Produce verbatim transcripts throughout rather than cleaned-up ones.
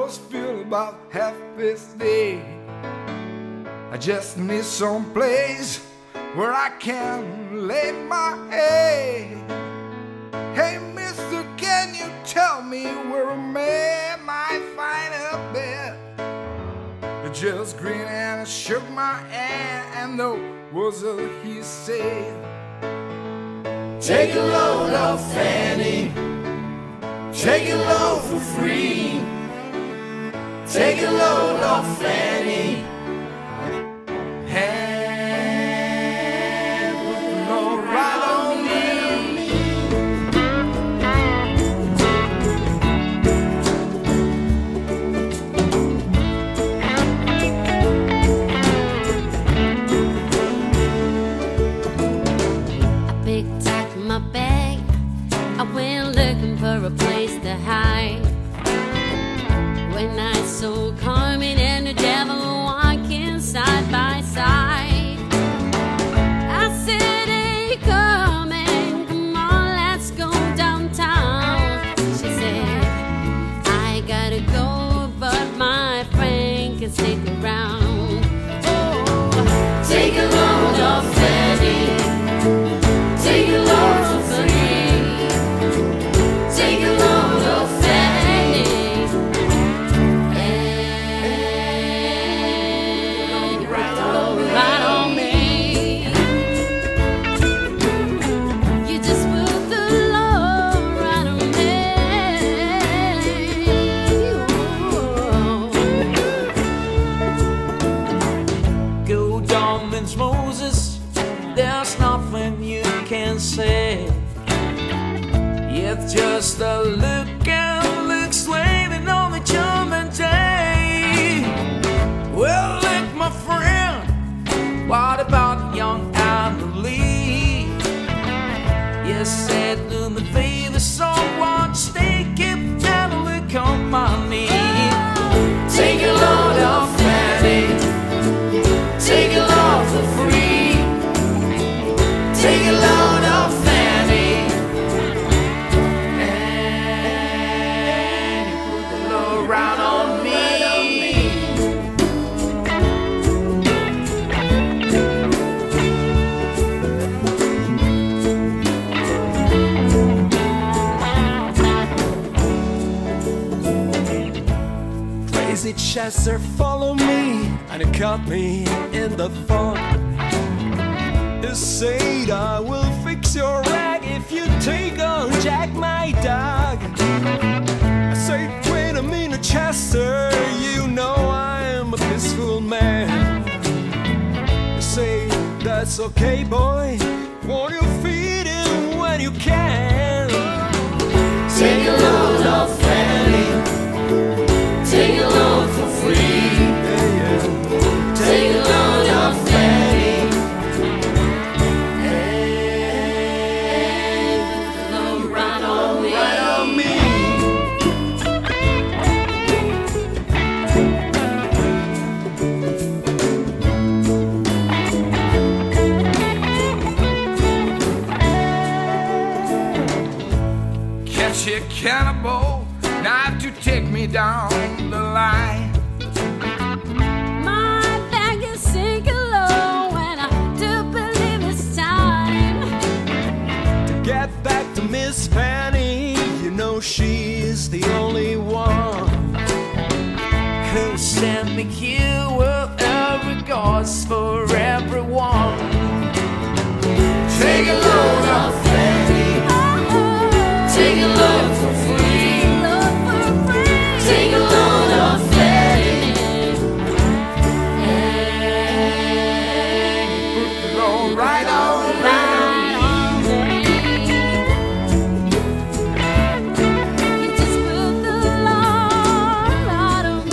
was filled about half past day. I just need some place where I can lay my head. Hey mister, can you tell me where a man might find a bed? I just grinned and I shook my hand, and though was all he said. Take a load off Fanny, take a load for free, take a load off Fanny. When I saw Carmen and the devil walking side by side, I said, hey Carmen, come on, let's go downtown. She said, I gotta go, but my friend can stick around. Oh, take a load off Fanny, take a load off Fanny, take a load off Fanny. Just a look and look's waiting on the charming day. Well, look, my friend, what about young Annalie? You said, do me a favor, someone stay, keep that look on my knee. Take a load off Fanny, take a load for free, take a load off Fanny. Chester followed me and he caught me in the phone. He said, I will fix your rag if you take on Jack, my dog. I said, wait a minute, Chester, you know I am a peaceful man. He said, that's okay, boy, won't you feed him when you can? Take a load off Fanny, take a load for free, yeah, yeah. Take a load off Fanny. Catch a cannibal, not to take me down the line. My back is sinking low, and I do believe it's time to get back to Miss Fanny. You know she's the only one who sent me here with regards for everyone. Take a load off Fanny, take a load for free, take a load off Fanny, and put the load right on me. You just put the load right on me.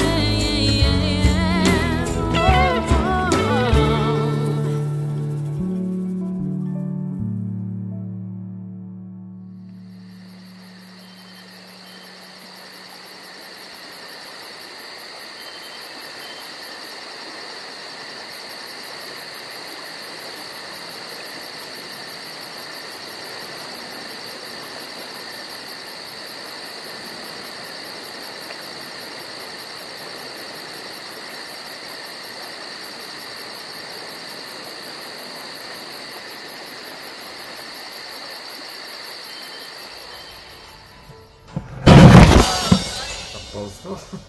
disposal.